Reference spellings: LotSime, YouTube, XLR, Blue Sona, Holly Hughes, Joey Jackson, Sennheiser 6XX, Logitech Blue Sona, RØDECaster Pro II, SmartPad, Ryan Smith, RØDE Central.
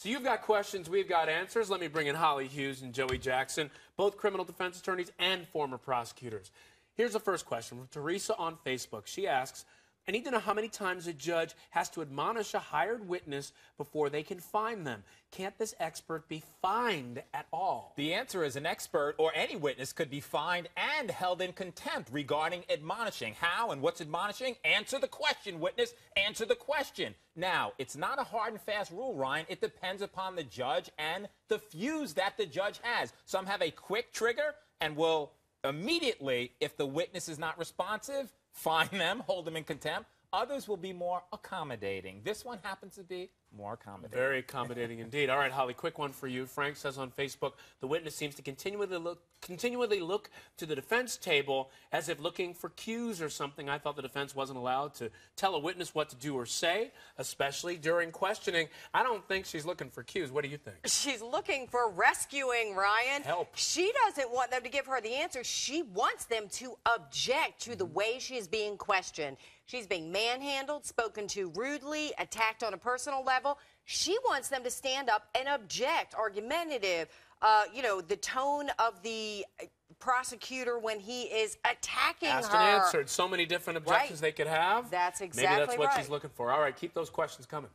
So you've got questions, we've got answers. Let me bring in Holly Hughes and Joey Jackson, both criminal defense attorneys and former prosecutors. Here's the first question from Teresa on Facebook. She asks, I need to know how many times a judge has to admonish a hired witness before they can fine them. Can't this expert be fined at all? The answer is an expert or any witness could be fined and held in contempt regarding admonishing. How and what's admonishing? Answer the question, witness. Answer the question. Now, it's not a hard and fast rule, Ryan. It depends upon the judge and the fuse that the judge has. Some have a quick trigger and will immediately, if the witness is not responsive, fine them, hold them in contempt. Others will be more accommodating. This one happens to be more accommodating. Very accommodating indeed. All right, Holly, quick one for you. Frank says on Facebook, the witness seems to continually look to the defense table as if looking for cues or something. I thought the defense wasn't allowed to tell a witness what to do or say, especially during questioning. I don't think she's looking for cues. What do you think? She's looking for rescuing, Ryan. Help. She doesn't want them to give her the answer. She wants them to object to the way she is being questioned. She's being manhandled, spoken to rudely, attacked on a personal level. She wants them to stand up and object, argumentative. You know, the tone of the prosecutor when he is attacking her. Asked and answered. So many different objections they could have. That's exactly right. Maybe that's what she's looking for. All right, keep those questions coming.